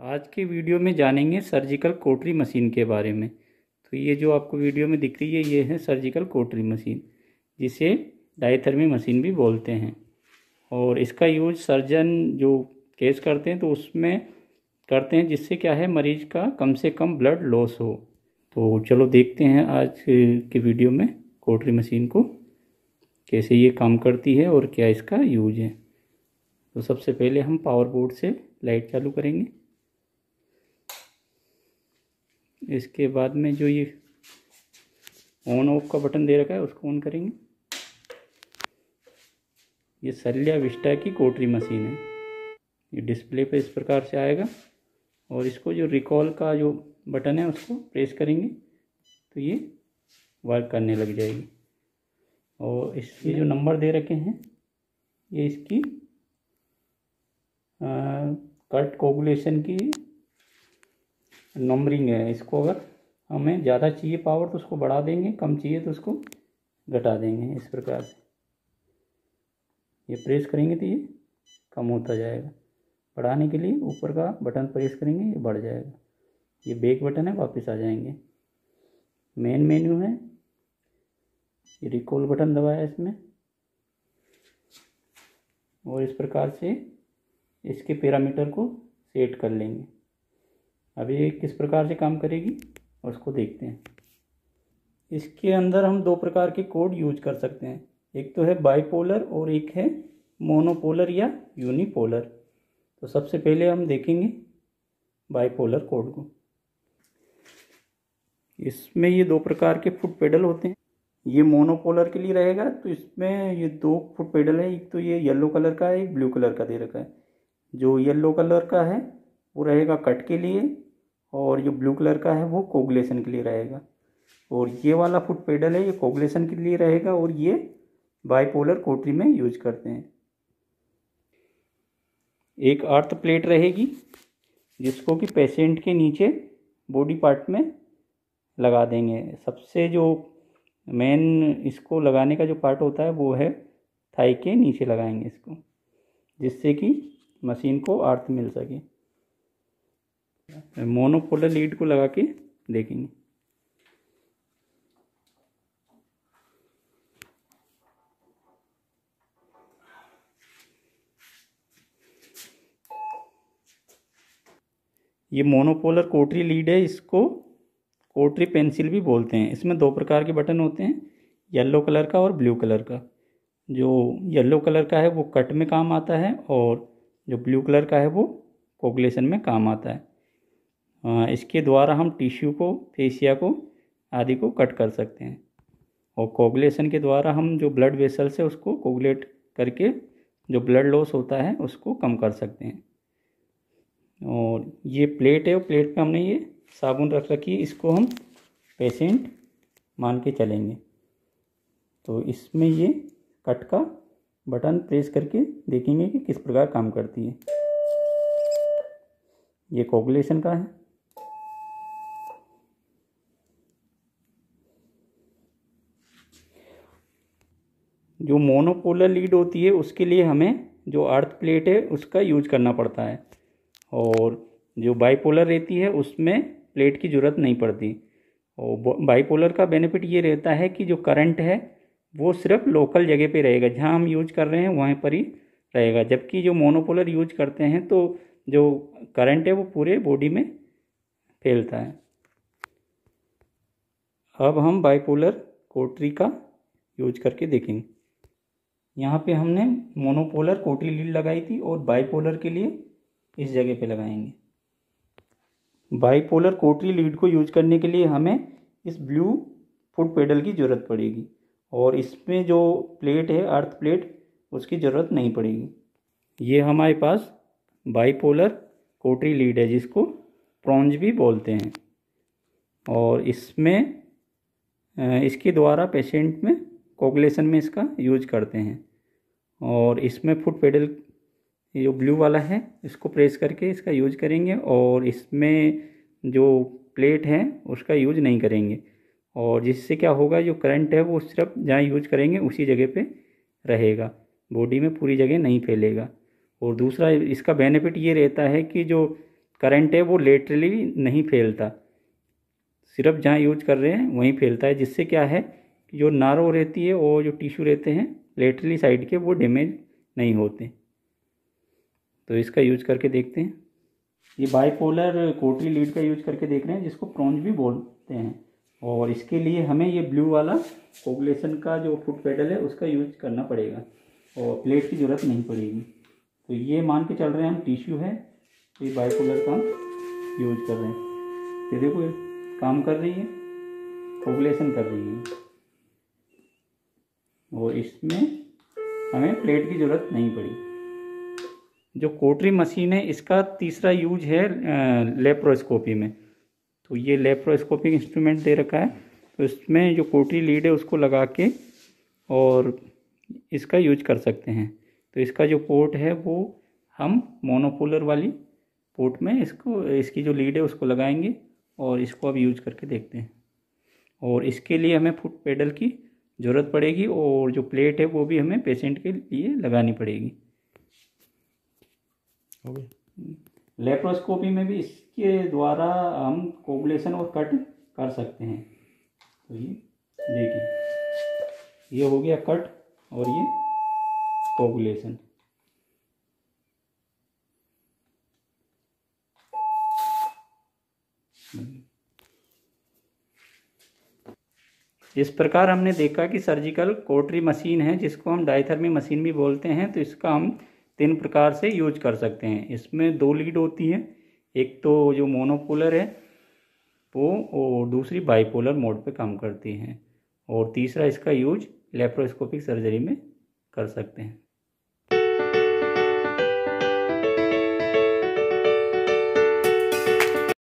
आज की वीडियो में जानेंगे सर्जिकल कोटरी मशीन के बारे में। तो ये जो आपको वीडियो में दिख रही है ये है सर्जिकल कोटरी मशीन, जिसे डायथर्मी मशीन भी बोलते हैं। और इसका यूज सर्जन जो केस करते हैं तो उसमें करते हैं, जिससे क्या है मरीज का कम से कम ब्लड लॉस हो। तो चलो देखते हैं आज की वीडियो में कोटरी मशीन को कैसे ये काम करती है और क्या इसका यूज है। तो सबसे पहले हम पावर बोर्ड से लाइट चालू करेंगे। इसके बाद में जो ये ऑन ऑफ का बटन दे रखा है उसको ऑन करेंगे। ये सिल्वा विस्टा की कोटरी मशीन है। ये डिस्प्ले पे इस प्रकार से आएगा और इसको जो रिकॉल का जो बटन है उसको प्रेस करेंगे तो ये वर्क करने लग जाएगी। और इसके जो नंबर दे रखे हैं ये इसकी कट कोगुलेशन की नंबरिंग है। इसको अगर हमें ज़्यादा चाहिए पावर तो उसको बढ़ा देंगे, कम चाहिए तो उसको घटा देंगे। इस प्रकार से ये प्रेस करेंगे तो ये कम होता जाएगा। बढ़ाने के लिए ऊपर का बटन प्रेस करेंगे ये बढ़ जाएगा। ये बैक बटन है, वापस आ जाएंगे। मेन मेन्यू है, ये रिकॉल बटन दबाया इसमें। और इस प्रकार से इसके पैरामीटर को सेट कर लेंगे। अभी ये किस प्रकार से काम करेगी उसको देखते हैं। इसके अंदर हम दो प्रकार के कोड यूज कर सकते हैं, एक तो है बाइपोलर और एक है मोनोपोलर या यूनिपोलर। तो सबसे पहले हम देखेंगे बाइपोलर कोड को। इसमें ये दो प्रकार के फुट पेडल होते हैं। ये मोनोपोलर के लिए रहेगा, तो इसमें ये दो फुट पेडल है। एक तो ये येलो कलर का है, एक ब्लू कलर का दे रखा है। जो येलो कलर का है वो रहेगा कट के लिए और जो ब्लू कलर का है वो कोगुलेशन के लिए रहेगा। और ये वाला फुट पेडल है ये कोगुलेशन के लिए रहेगा और ये बाइपोलर कोटरी में यूज करते हैं। एक अर्थ प्लेट रहेगी जिसको कि पेशेंट के नीचे बॉडी पार्ट में लगा देंगे। सबसे जो मेन इसको लगाने का जो पार्ट होता है वो है थाई के नीचे लगाएंगे इसको, जिससे कि मशीन को अर्थ मिल सके। मोनोपोलर लीड को लगा के देखेंगे। ये मोनोपोलर कोटरी लीड है, इसको कोटरी पेंसिल भी बोलते हैं। इसमें दो प्रकार के बटन होते हैं, येलो कलर का और ब्लू कलर का। जो येलो कलर का है वो कट में काम आता है और जो ब्लू कलर का है वो कोगुलेशन में काम आता है। इसके द्वारा हम टिश्यू को, फेसिया को आदि को कट कर सकते हैं। और कोगुलेशन के द्वारा हम जो ब्लड वेसल्स है उसको कोगुलेट करके जो ब्लड लॉस होता है उसको कम कर सकते हैं। और ये प्लेट है, और प्लेट पे हमने ये साबुन रख रखी है, इसको हम पेशेंट मान के चलेंगे। तो इसमें ये कट का बटन प्रेस करके देखेंगे कि किस प्रकार काम करती है। ये कोगुलेशन का है। जो मोनोपोलर लीड होती है उसके लिए हमें जो अर्थ प्लेट है उसका यूज करना पड़ता है, और जो बाइपोलर रहती है उसमें प्लेट की ज़रूरत नहीं पड़ती। और बाइपोलर का बेनिफिट ये रहता है कि जो करंट है वो सिर्फ लोकल जगह पे रहेगा, जहाँ हम यूज कर रहे हैं वहीं पर ही रहेगा। जबकि जो मोनोपोलर यूज करते हैं तो जो करंट है वो पूरे बॉडी में फैलता है। अब हम बाइपोलर कोटरी का यूज करके देखेंगे। यहाँ पे हमने मोनोपोलर कोटरी लीड लगाई थी और बाइपोलर के लिए इस जगह पे लगाएंगे। बाइपोलर कोटरी लीड को यूज करने के लिए हमें इस ब्लू फुट पेडल की ज़रूरत पड़ेगी और इसमें जो प्लेट है अर्थ प्लेट उसकी ज़रूरत नहीं पड़ेगी। ये हमारे पास बाइपोलर कोटरी लीड है, जिसको प्रॉन्ज भी बोलते हैं। और इसमें इसके द्वारा पेशेंट में कोगुलेशन में इसका यूज करते हैं। और इसमें फुट पेडल जो ब्लू वाला है इसको प्रेस करके इसका यूज करेंगे और इसमें जो प्लेट है उसका यूज नहीं करेंगे। और जिससे क्या होगा जो करंट है वो सिर्फ जहाँ यूज करेंगे उसी जगह पे रहेगा, बॉडी में पूरी जगह नहीं फैलेगा। और दूसरा इसका बेनिफिट ये रहता है कि जो करंट है वो लेटरली नहीं फैलता, सिर्फ जहाँ यूज कर रहे हैं वहीं फैलता है, जिससे क्या है कि जो नारो रहती है और जो टिश्यू रहते हैं लेटरली साइड के वो डैमेज नहीं होते। तो इसका यूज करके देखते हैं। ये बाईपोलर कोटली लीड का यूज करके देख रहे हैं जिसको प्रॉन्ज भी बोलते हैं, और इसके लिए हमें ये ब्लू वाला कोगलेशन का जो फुट पेडल है उसका यूज करना पड़ेगा और प्लेट की ज़रूरत नहीं पड़ेगी। तो ये मान के चल रहे हैं हम टिश्यू है, तो ये बाईपोलर का यूज कर रहे हैं। ये देखो काम कर रही है, कोगलेशन कर रही है, और इसमें हमें प्लेट की ज़रूरत नहीं पड़ी। जो कोटरी मशीन है इसका तीसरा यूज है लेप्रोस्कोपी में। तो ये लेप्रोस्कोपिक इंस्ट्रूमेंट दे रखा है, तो इसमें जो कोटरी लीड है उसको लगा के और इसका यूज कर सकते हैं। तो इसका जो पोर्ट है वो हम मोनोपोलर वाली पोर्ट में इसकी जो लीड है उसको लगाएंगे और इसको अब यूज करके देखते हैं। और इसके लिए हमें फुट पेडल की ज़रूरत पड़ेगी और जो प्लेट है वो भी हमें पेशेंट के लिए लगानी पड़ेगी। लेप्रोस्कोपी में भी इसके द्वारा हम कोगुलेशन और कट कर सकते हैं। तो ये देखिए, ये हो गया कट और ये कोगुलेशन। इस प्रकार हमने देखा कि सर्जिकल कोटरी मशीन है जिसको हम डायथर्मी मशीन भी बोलते हैं, तो इसका हम 3 प्रकार से यूज कर सकते हैं। इसमें 2 लीड होती है, एक तो जो मोनोपोलर है वो और दूसरी बाइपोलर मोड पे काम करती हैं, और तीसरा इसका यूज लेप्रोस्कोपिक सर्जरी में कर सकते हैं।